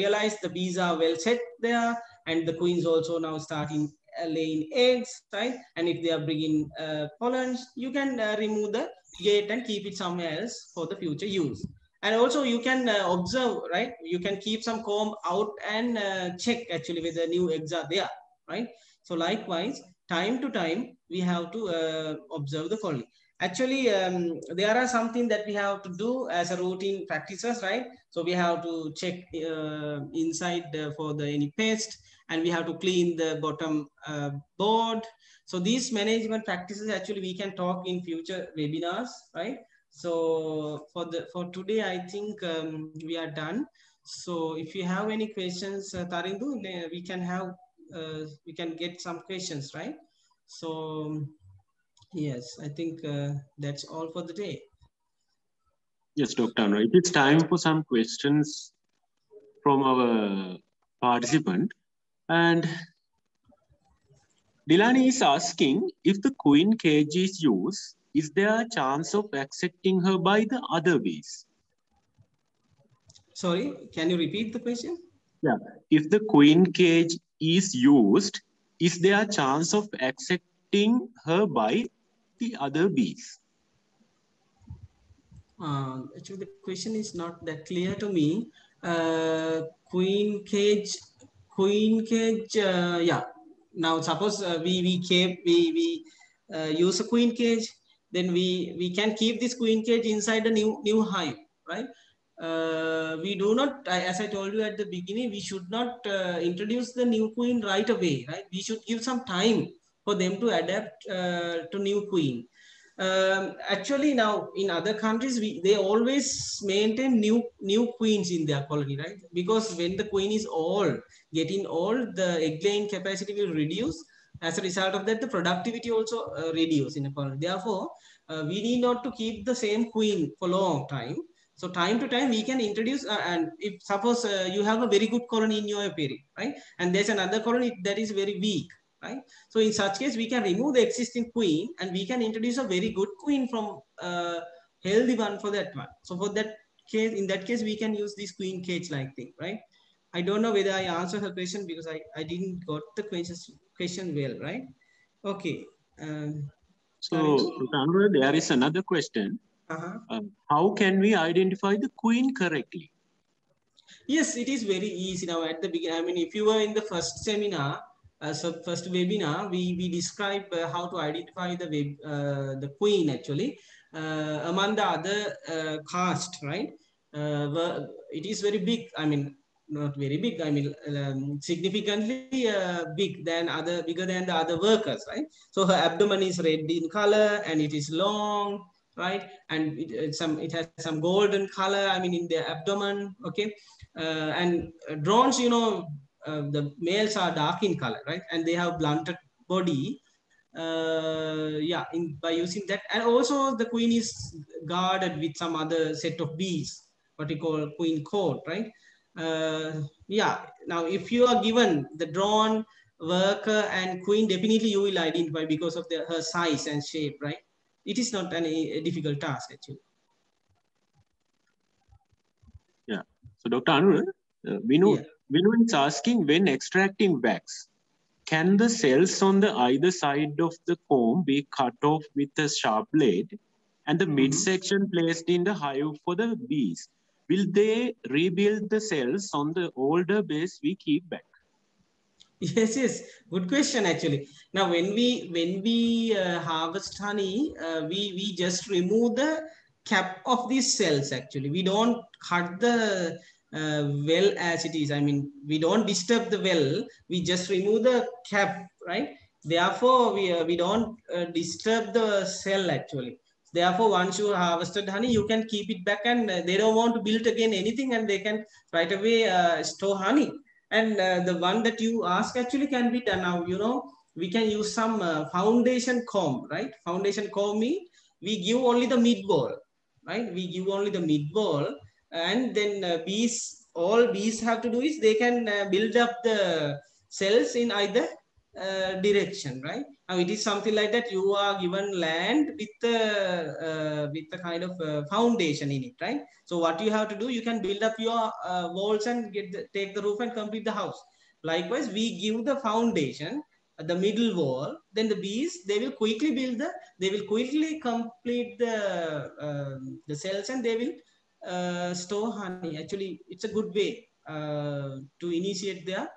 realize the bees are well set there and the queen's also now starting laying eggs, right? And if they are bringing uh, pollens, you can uh, remove the gate and keep it somewhere else for the future use. And also you can uh, observe, right? You can keep some comb out and uh, check actually whether new eggs are there, right? So likewise, time to time, we have to uh, observe the colony. Actually, um, there are something that we have to do as a routine practices, right? So we have to check uh, inside uh, for the any pest, and we have to clean the bottom uh, board. So these management practices actually we can talk in future webinars, right? So for the for today, I think um, we are done. So if you have any questions, uh, Tarindu, we can have uh, we can get some questions, right? So yes, I think uh, that's all for the day. Yes, Doctor Anura, it is time for some questions from our participant. And Dilani is asking, if the queen cage is used, is there a chance of accepting her by the other bees? Sorry, can you repeat the question? Yeah. If the queen cage is used, is there a chance of accepting her by the other bees? Uh, actually, the question is not that clear to me. Uh, queen cage... Queen cage, uh, yeah. Now suppose uh, we we keep we we uh, use a queen cage, then we we can keep this queen cage inside a new new hive, right? Uh, we do not, as I told you at the beginning, we should not uh, introduce the new queen right away, right? We should give some time for them to adapt uh, to new queen. Um, actually, now in other countries, we they always maintain new new queens in their colony, right? Because when the queen is old, getting old, the egg laying capacity will reduce. As a result of that, the productivity also uh, reduces in a colony. Therefore, uh, we need not to keep the same queen for long time. So time to time, we can introduce. Uh, and if suppose uh, you have a very good colony in your apiary, right? And there's another colony that is very weak, right? So in such case, we can remove the existing queen and we can introduce a very good queen from a uh, healthy one for that one. So for that case, in that case, we can use this queen cage like thing, right? I don't know whether I answered her question because I, I didn't got the questions, question well, right? Okay. Um, so Anura, there is another question. Uh-huh. Uh, how can we identify the queen correctly? Yes, it is very easy now at the beginning. I mean, if you were in the first seminar, Uh, so first webinar, we, we describe uh, how to identify the web, uh, the queen actually uh, among the other uh, caste, right? Uh, it is very big, I mean, not very big, I mean, um, significantly uh, big than other, bigger than the other workers, right? So her abdomen is red in color and it is long, right? And it, it's some, it has some golden color, I mean, in the abdomen, okay? Uh, and drones, you know, Uh, the males are dark in color, right? And they have blunted body. Uh, yeah, in, by using that. And also the queen is guarded with some other set of bees, what we call queen coat, right? Uh, yeah. Now, if you are given the drone, worker and queen, definitely you will identify because of the, her size and shape, right? It is not an, a difficult task actually. So Doctor Anura, uh, Vinu, yeah. Vinu is asking, when extracting wax, can the cells on the either side of the comb be cut off with a sharp blade and the mm-hmm. midsection placed in the hive for the bees? Will they rebuild the cells on the older base we keep back? Yes, yes. Good question, actually. Now, when we when we uh, harvest honey, uh, we, we just remove the cap of these cells, actually. We don't cut the uh, well as it is. I mean, we don't disturb the well. We just remove the cap, right? Therefore, we, uh, we don't uh, disturb the cell, actually. Therefore, once you harvested honey, you can keep it back, and uh, they don't want to build again anything, and they can right away uh, store honey. And uh, the one that you ask actually can be done now. You know, we can use some uh, foundation comb, right? Foundation comb means we give only the mid ball, right? We give only the mid ball, and then uh, bees, all bees have to do is they can uh, build up the cells in either uh, direction, right? Now it is something like that. You are given land with the uh, with the kind of uh, foundation in it, right? So what you have to do, you can build up your uh, walls and get the, take the roof and complete the house. Likewise, we give the foundation, the middle wall, then the bees, they will quickly build the, they will quickly complete the uh, the cells, and they will uh, store honey. Actually, it's a good way uh, to initiate their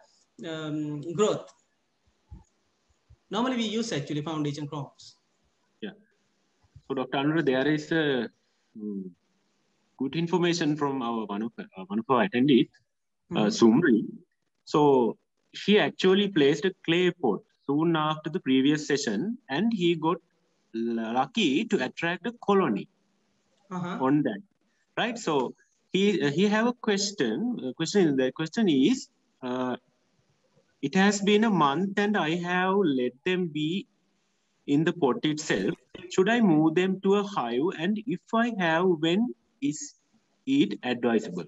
um, growth. Normally we use actually foundation crops. Yeah. So Doctor Anura, there is a um, good information from our one of, uh, one of our attendees, mm-hmm. uh, Sumri. So she actually placed a clay pot soon after the previous session, and he got lucky to attract a colony uh-huh. on that, right? So he uh, he have a question. Uh, question. The question is. Uh, It has been a month and I have let them be in the pot itself. Should I move them to a hive? And if I have, when is it advisable?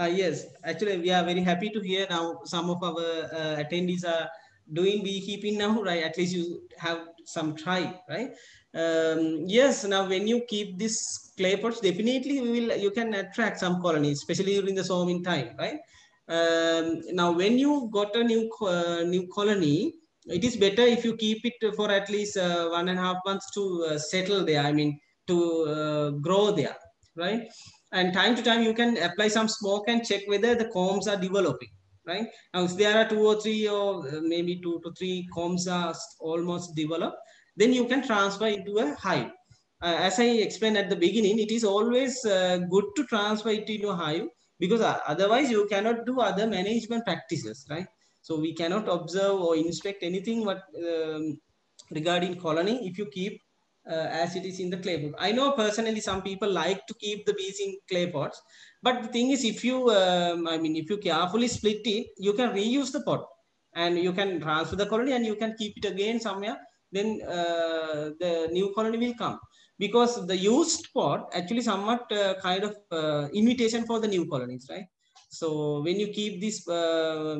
Uh, yes, actually, we are very happy to hear now some of our uh, attendees are doing beekeeping now, right? At least you have some try, right? Um, yes, now when you keep this clay pots, definitely we will, you can attract some colonies, especially during the sowing time, right? Um, now, when you got a new uh, new colony, it is better if you keep it for at least uh, one and a half months to uh, settle there. I mean, to uh, grow there, right? And time to time, you can apply some smoke and check whether the combs are developing, right? Now, if there are two or three, or maybe two to three combs are almost developed, then you can transfer into a hive. Uh, as I explained at the beginning, it is always uh, good to transfer it into a hive, because otherwise you cannot do other management practices, right? So we cannot observe or inspect anything what, um, regarding colony if you keep uh, as it is in the clay pot. I know personally some people like to keep the bees in clay pots, but the thing is, if you, um, I mean, if you carefully split it, you can reuse the pot and you can transfer the colony and you can keep it again somewhere, then uh, the new colony will come. Because the used pot actually somewhat uh, kind of uh, imitation for the new colonies, right? So when you keep these uh,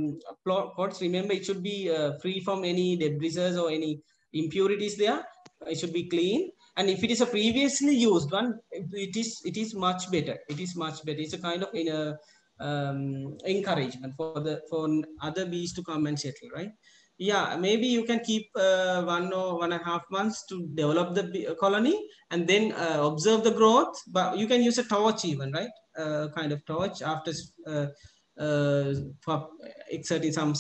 pots, remember it should be uh, free from any debris or any impurities there. It should be clean. And if it is a previously used one, it is it is much better. It is much better. It's a kind of in a, um, encouragement for the for other bees to come and settle, right? Yeah, maybe you can keep uh, one or one and a half months to develop the colony and then uh, observe the growth. But you can use a torch even, right? Uh, kind of torch after uh, uh, exerting some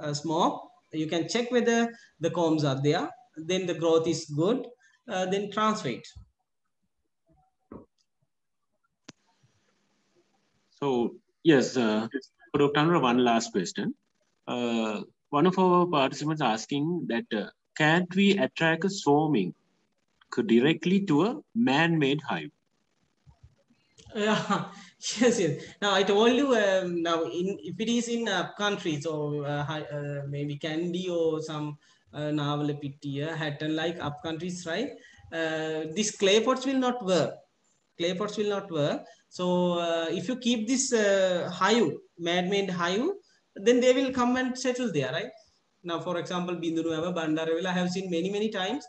uh, smoke. You can check whether the combs are there. Then the growth is good. Uh, then transfer it. So, yes, uh, Doctor Anura, one last question. Uh, One of our participants asking that uh, can't we attract a swarming directly to a man-made hive? Yeah, yes, yes. Now I told you. Um, now, in, if it is in uh, countries or uh, uh, maybe Kandy or some uh, Navalapitiya, Hatton-like up countries, right? Uh, these clay pots will not work. Clay pots will not work. So uh, if you keep this uh, hive, man-made hive, then they will come and settle there, right? Now, for example, Binduru, Bandaravila, I have seen many, many times.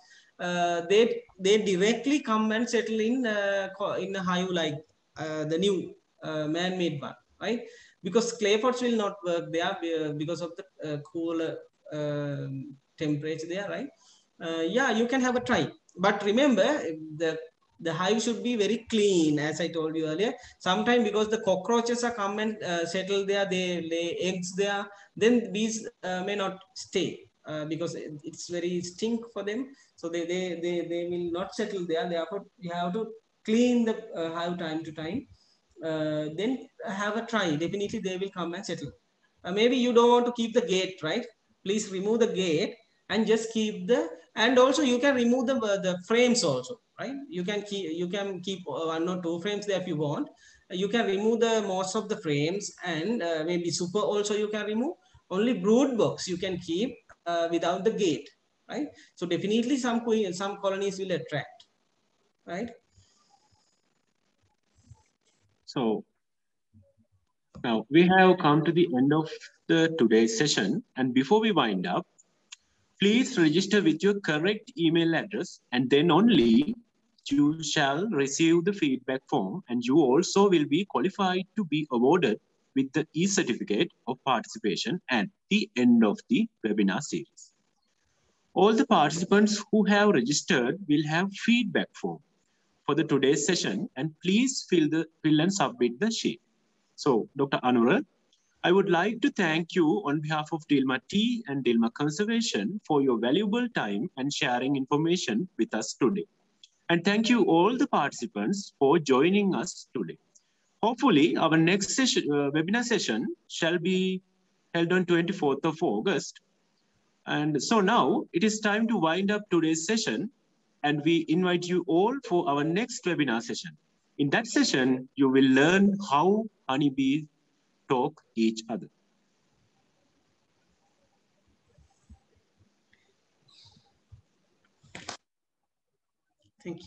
Uh, they they directly come and settle in uh, in a hive like uh, the new uh, man-made one, right? Because clay pots will not work there because of the uh, cooler uh, temperature there, right? Uh, yeah, you can have a try. But remember, the, the hive should be very clean, as I told you earlier. Sometimes because the cockroaches are come and uh, settle there, they lay eggs there, then bees uh, may not stay uh, because it's very stink for them. So they, they, they, they will not settle there. Therefore, you have to clean the uh, hive time to time. Uh, then have a try. Definitely they will come and settle. Uh, maybe you don't want to keep the gate, right? Please remove the gate and just keep the, and also you can remove the, uh, the frames also, right? You can keep, you can keep one or two frames there if you want. You can remove the most of the frames and uh, maybe super also you can remove. Only brood box you can keep uh, without the gate, right? So definitely some, some colonies will attract, right? So now we have come to the end of the today's session. And before we wind up, please register with your correct email address, and then only you shall receive the feedback form, and you also will be qualified to be awarded with the e-certificate of participation at the end of the webinar series. All the participants who have registered will have feedback form for the today's session, and please fill the fill and submit the sheet. So, Doctor Anura, I would like to thank you on behalf of Dilmah Tea and Dilmah Conservation for your valuable time and sharing information with us today. And thank you all the participants for joining us today. Hopefully, our next session, uh, webinar session shall be held on twenty-fourth of August. And so now it is time to wind up today's session. And we invite you all for our next webinar session. In that session, you will learn how honeybees talk each other. Thank you.